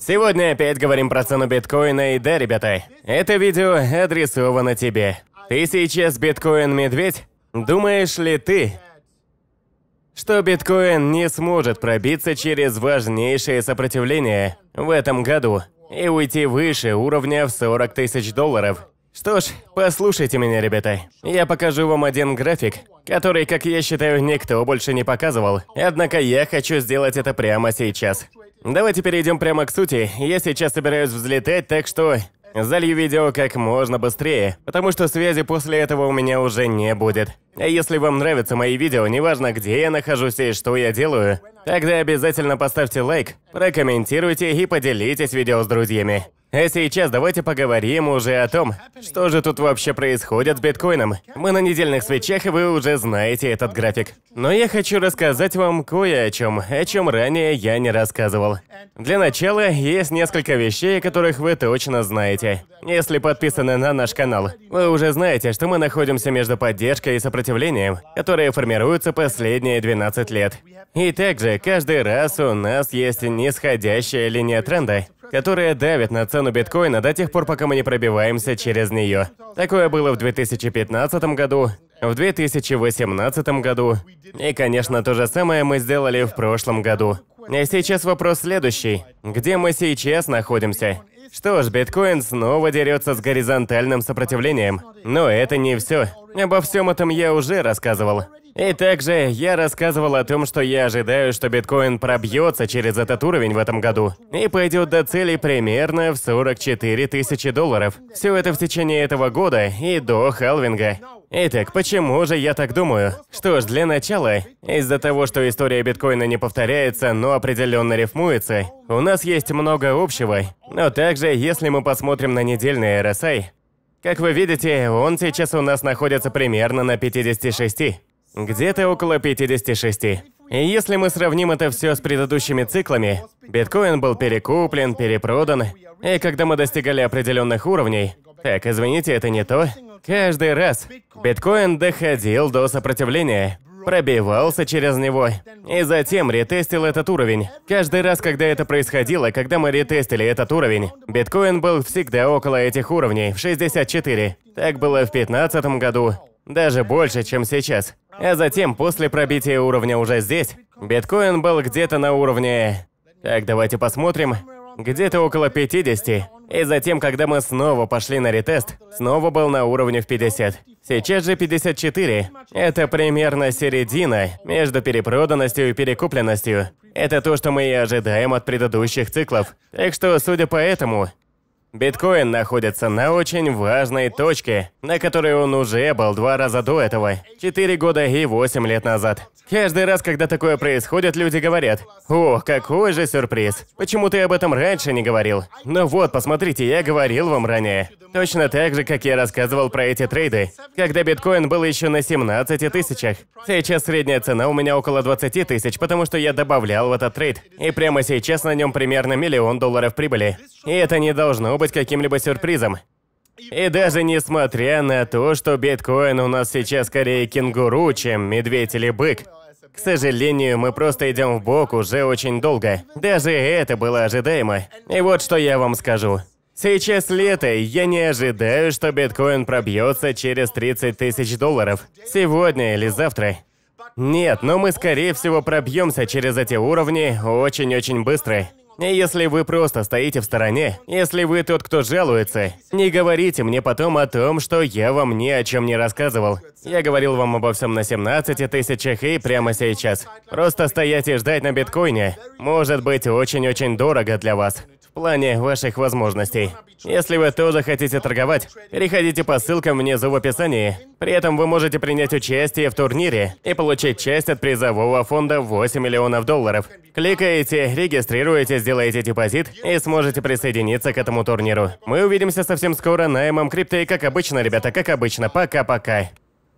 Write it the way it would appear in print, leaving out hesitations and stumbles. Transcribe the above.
Сегодня опять говорим про цену биткоина, и да, ребята, это видео адресовано тебе. Ты сейчас биткоин-медведь? Думаешь ли ты, что биткоин не сможет пробиться через важнейшее сопротивление в этом году и уйти выше уровня в 40 тысяч долларов? Что ж, послушайте меня, ребята. Я покажу вам один график, который, как я считаю, никто больше не показывал. Однако я хочу сделать это прямо сейчас. Давайте перейдем прямо к сути. Я сейчас собираюсь взлетать, так что залью видео как можно быстрее, потому что связи после этого у меня уже не будет. А если вам нравятся мои видео, неважно где я нахожусь и что я делаю, тогда обязательно поставьте лайк, прокомментируйте и поделитесь видео с друзьями. А сейчас давайте поговорим уже о том, что же тут вообще происходит с биткоином. Мы на недельных свечах, и вы уже знаете этот график. Но я хочу рассказать вам кое о чем ранее я не рассказывал. Для начала есть несколько вещей, о которых вы точно знаете. Если подписаны на наш канал, вы уже знаете, что мы находимся между поддержкой и сопротивлением, которые формируются последние 12 лет. И также каждый раз у нас есть нисходящая линия тренда, которые давят на цену биткоина до тех пор, пока мы не пробиваемся через нее. Такое было в 2015 году, в 2018 году, и, конечно, то же самое мы сделали в прошлом году. И сейчас вопрос следующий. Где мы сейчас находимся? Что ж, биткоин снова дерется с горизонтальным сопротивлением. Но это не все. Обо всем этом я уже рассказывал. И также я рассказывал о том, что я ожидаю, что биткоин пробьется через этот уровень в этом году и пойдет до цели примерно в 44 тысячи долларов. Все это в течение этого года и до халвинга. Итак, почему же я так думаю? Что ж, для начала, из-за того, что история биткоина не повторяется, но определенно рифмуется, у нас есть много общего. Но также, если мы посмотрим на недельный RSI, как вы видите, он сейчас у нас находится примерно на 56. Где-то около 56. И если мы сравним это все с предыдущими циклами, биткоин был перекуплен, перепродан, и когда мы достигали определенных уровней, так, извините, это не то, каждый раз биткоин доходил до сопротивления, пробивался через него, и затем ретестил этот уровень. Каждый раз, когда это происходило, когда мы ретестили этот уровень, биткоин был всегда около этих уровней, в 64. Так было в 2015 году, даже больше, чем сейчас. А затем, после пробития уровня уже здесь, биткоин был где-то на уровне... Так, давайте посмотрим. Где-то около 50. И затем, когда мы снова пошли на ретест, снова был на уровне в 50. Сейчас же 54. Это примерно середина между перепроданностью и перекупленностью. Это то, что мы и ожидаем от предыдущих циклов. Так что, судя по этому, биткоин находится на очень важной точке, на которой он уже был 2 раза до этого, 4 года и 8 лет назад. Каждый раз, когда такое происходит, люди говорят: «О, какой же сюрприз! Почему ты об этом раньше не говорил?» Но вот, посмотрите, я говорил вам ранее. Точно так же, как я рассказывал про эти трейды, когда биткоин был еще на 17 тысячах. Сейчас средняя цена у меня около 20 тысяч, потому что я добавлял в этот трейд. И прямо сейчас на нем примерно $1 миллион прибыли. И это не должно быть каким-либо сюрпризом. И даже несмотря на то, что биткоин у нас сейчас скорее кенгуру, чем медведь или бык, к сожалению, мы просто идем в бок уже очень долго. Даже это было ожидаемо. И вот что я вам скажу. Сейчас лето, и я не ожидаю, что биткоин пробьется через 30 тысяч долларов. Сегодня или завтра. Нет, но мы скорее всего пробьемся через эти уровни очень-очень быстро. И если вы просто стоите в стороне, если вы тот, кто жалуется, не говорите мне потом о том, что я вам ни о чем не рассказывал. Я говорил вам обо всем на 17 тысячах и прямо сейчас. Просто стоять и ждать на биткоине может быть очень-очень дорого для вас, в плане ваших возможностей. Если вы тоже хотите торговать, переходите по ссылкам внизу в описании. При этом вы можете принять участие в турнире и получить часть от призового фонда в 8 миллионов долларов. Кликаете, регистрируете, сделаете депозит и сможете присоединиться к этому турниру. Мы увидимся совсем скоро на MMCrypto, и как обычно, ребята, как обычно, пока-пока.